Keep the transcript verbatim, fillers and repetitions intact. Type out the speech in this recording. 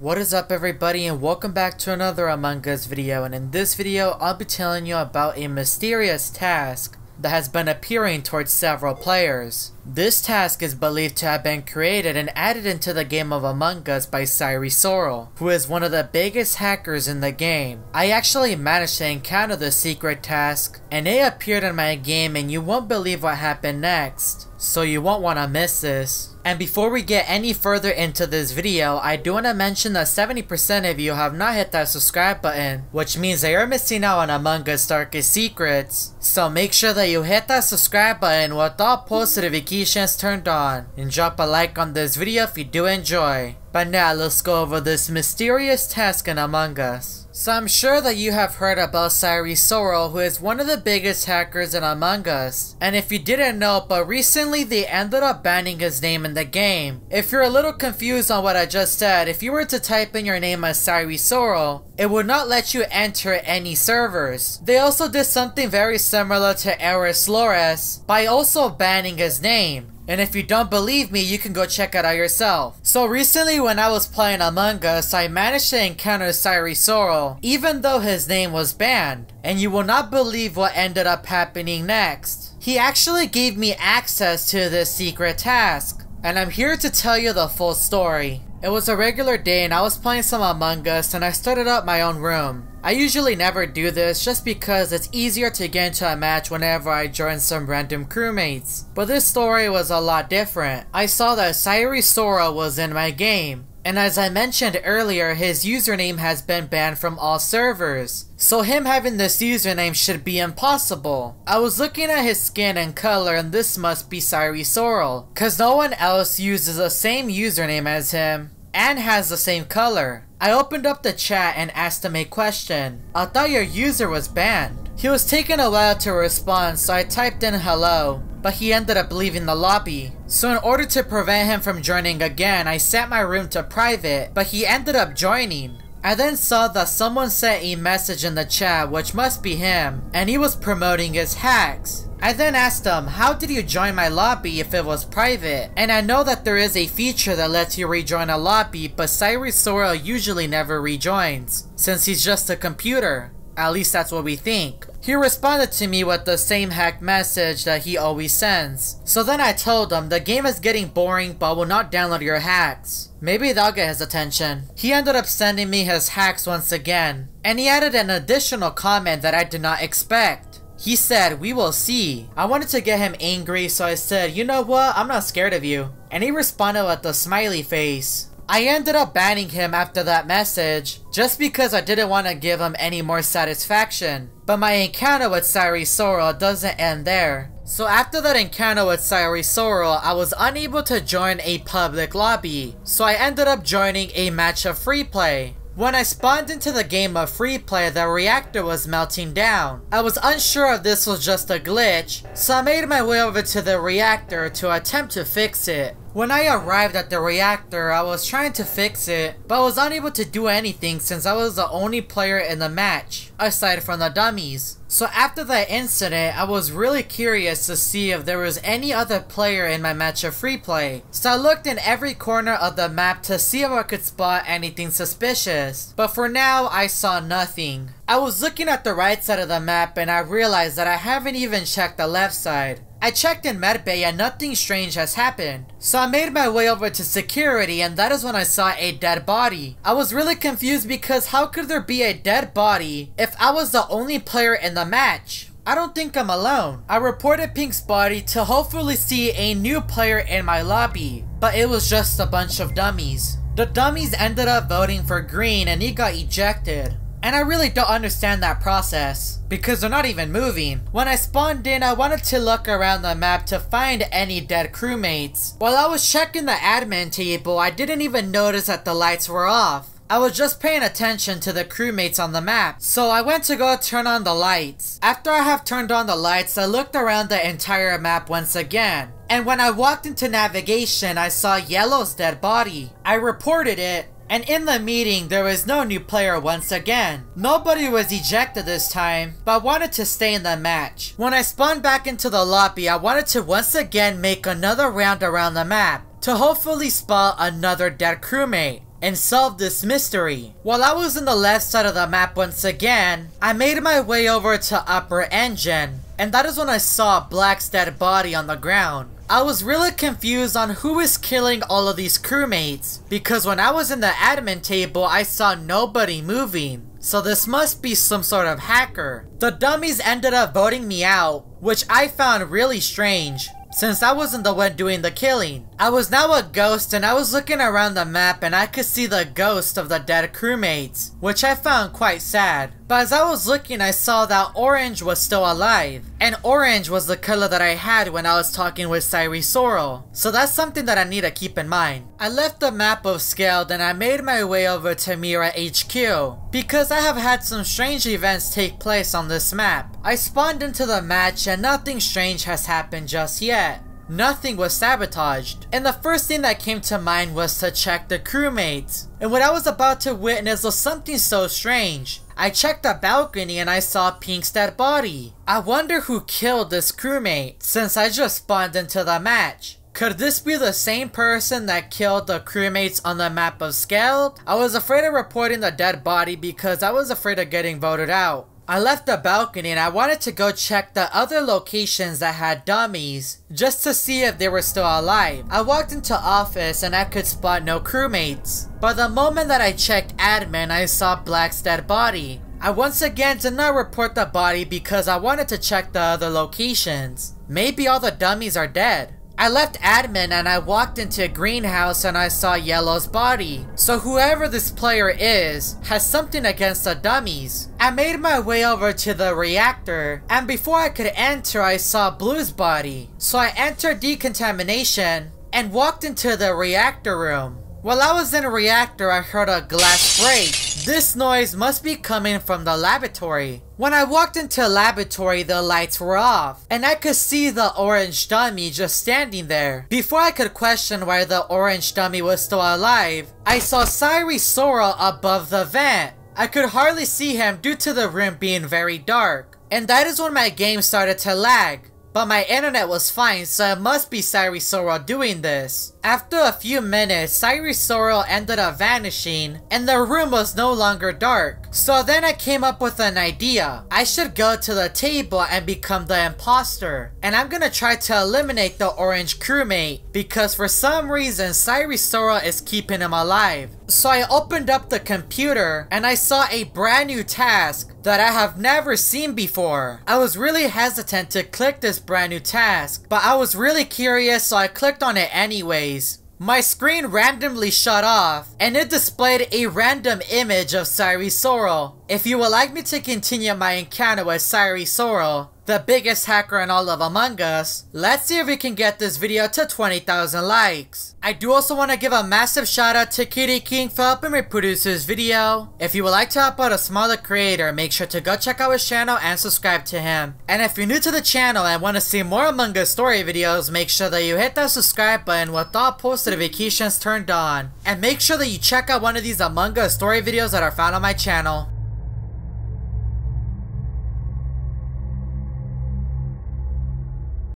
What is up everybody, and welcome back to another Among Us video, and in this video I'll be telling you about a mysterious task that has been appearing towards several players. This task is believed to have been created and added into the game of Among Us by Sire Sirol, who is one of the biggest hackers in the game. I actually managed to encounter the secret task and it appeared in my game, and you won't believe what happened next, so you won't want to miss this. And before we get any further into this video, I do want to mention that seventy percent of you have not hit that subscribe button, which means that you're missing out on Among Us darkest secrets. So make sure that you hit that subscribe button with all post notifications turned on, and drop a like on this video if you do enjoy. But now let's go over this mysterious task in Among Us. So I'm sure that you have heard about Sire Sirol, who is one of the biggest hackers in Among Us. And if you didn't know, but recently they ended up banning his name in the game. If you're a little confused on what I just said, if you were to type in your name as Sire Sirol, it would not let you enter any servers. They also did something very similar to Aris Lores by also banning his name. And if you don't believe me, you can go check it out yourself. So recently when I was playing Among Us, I managed to encounter Sire Sirol, even though his name was banned. And you will not believe what ended up happening next. He actually gave me access to this secret task, and I'm here to tell you the full story. It was a regular day and I was playing some Among Us, and I started up my own room. I usually never do this just because it's easier to get into a match whenever I join some random crewmates. But this story was a lot different. I saw that Sire Sirol was in my game, and as I mentioned earlier, his username has been banned from all servers. So him having this username should be impossible. I was looking at his skin and color, and this must be Sire Sirol, cause no one else uses the same username as him and has the same color. I opened up the chat and asked him a question. I thought your user was banned. He was taking a while to respond, so I typed in hello, but he ended up leaving the lobby. So in order to prevent him from joining again, I set my room to private, but he ended up joining. I then saw that someone sent a message in the chat, which must be him, and he was promoting his hacks. I then asked him, how did you join my lobby if it was private? And I know that there is a feature that lets you rejoin a lobby, but Sire Sirol usually never rejoins, since he's just a computer. At least that's what we think. He responded to me with the same hack message that he always sends. So then I told him, the game is getting boring, but I will not download your hacks. Maybe that'll get his attention. He ended up sending me his hacks once again, and he added an additional comment that I did not expect. He said, we will see. I wanted to get him angry, so I said, you know what, I'm not scared of you. And he responded with a smiley face. I ended up banning him after that message, just because I didn't want to give him any more satisfaction. But my encounter with Sire Sirol doesn't end there. So after that encounter with Sire Sirol, I was unable to join a public lobby, so I ended up joining a match of free play. When I spawned into the game of free play, the reactor was melting down. I was unsure if this was just a glitch, so I made my way over to the reactor to attempt to fix it. When I arrived at the reactor, I was trying to fix it, but I was unable to do anything since I was the only player in the match, aside from the dummies. So after that incident, I was really curious to see if there was any other player in my match of free play. So I looked in every corner of the map to see if I could spot anything suspicious, but for now, I saw nothing. I was looking at the right side of the map and I realized that I haven't even checked the left side. I checked in medbay and nothing strange has happened. So I made my way over to security, and that is when I saw a dead body. I was really confused because how could there be a dead body if I was the only player in the match? I don't think I'm alone. I reported Pink's body to hopefully see a new player in my lobby, but it was just a bunch of dummies. The dummies ended up voting for Green and he got ejected. And I really don't understand that process, because they're not even moving. When I spawned in, I wanted to look around the map to find any dead crewmates. While I was checking the admin table, I didn't even notice that the lights were off. I was just paying attention to the crewmates on the map, so I went to go turn on the lights. After I have turned on the lights, I looked around the entire map once again. And when I walked into navigation, I saw Yellow's dead body. I reported it. And in the meeting, there was no new player once again. Nobody was ejected this time, but wanted to stay in the match. When I spawned back into the lobby, I wanted to once again make another round around the map to hopefully spot another dead crewmate. and solve this mystery. While I was on the left side of the map once again, I made my way over to Upper Engine, and that is when I saw Black's dead body on the ground. I was really confused on who is killing all of these crewmates, because when I was in the admin table I saw nobody moving, so this must be some sort of hacker. The dummies ended up voting me out, which I found really strange, since I wasn't the one doing the killing. I was now a ghost, and I was looking around the map and I could see the ghost of the dead crewmates, which I found quite sad. But as I was looking, I saw that Orange was still alive, and orange was the color that I had when I was talking with Sire Sirol, so that's something that I need to keep in mind. I left the map of Skeld and I made my way over to Mira H Q, because I have had some strange events take place on this map. I spawned into the match and nothing strange has happened just yet. Nothing was sabotaged, and the first thing that came to mind was to check the crewmates. And what I was about to witness was something so strange. I checked the balcony and I saw Pink's dead body. I wonder who killed this crewmate, since I just spawned into the match. Could this be the same person that killed the crewmates on the map of Skeld? I was afraid of reporting the dead body because I was afraid of getting voted out. I left the balcony and I wanted to go check the other locations that had dummies, just to see if they were still alive. I walked into office and I could spot no crewmates. But the moment that I checked admin, I saw Black's dead body. I once again did not report the body because I wanted to check the other locations. Maybe all the dummies are dead. I left admin and I walked into a greenhouse and I saw Yellow's body. So whoever this player is has something against the dummies. I made my way over to the reactor, and before I could enter I saw Blue's body. So I entered decontamination and walked into the reactor room. While I was in a reactor, I heard a glass break. This noise must be coming from the laboratory. When I walked into the laboratory, the lights were off, and I could see the orange dummy just standing there. Before I could question why the orange dummy was still alive, I saw Sire Sirol above the vent. I could hardly see him due to the room being very dark, and that is when my game started to lag. But my internet was fine, so it must be Sire Sirol doing this. After a few minutes, Sire Sirol ended up vanishing, and the room was no longer dark. So then I came up with an idea. I should go to the table and become the imposter. And I'm gonna try to eliminate the orange crewmate, because for some reason Sire Sirol is keeping him alive. So I opened up the computer and I saw a brand new task that I have never seen before. I was really hesitant to click this brand new task, but I was really curious, so I clicked on it anyways. My screen randomly shut off and it displayed a random image of Sire Sirol. If you would like me to continue my encounter with Sire Sirol, the biggest hacker in all of Among Us, let's see if we can get this video to twenty thousand likes. I do also want to give a massive shout out to Kitty King for helping me produce this video. If you would like to help out a smaller creator, make sure to go check out his channel and subscribe to him. And if you're new to the channel and want to see more Among Us story videos, make sure that you hit that subscribe button with all post notifications turned on. And make sure that you check out one of these Among Us story videos that are found on my channel.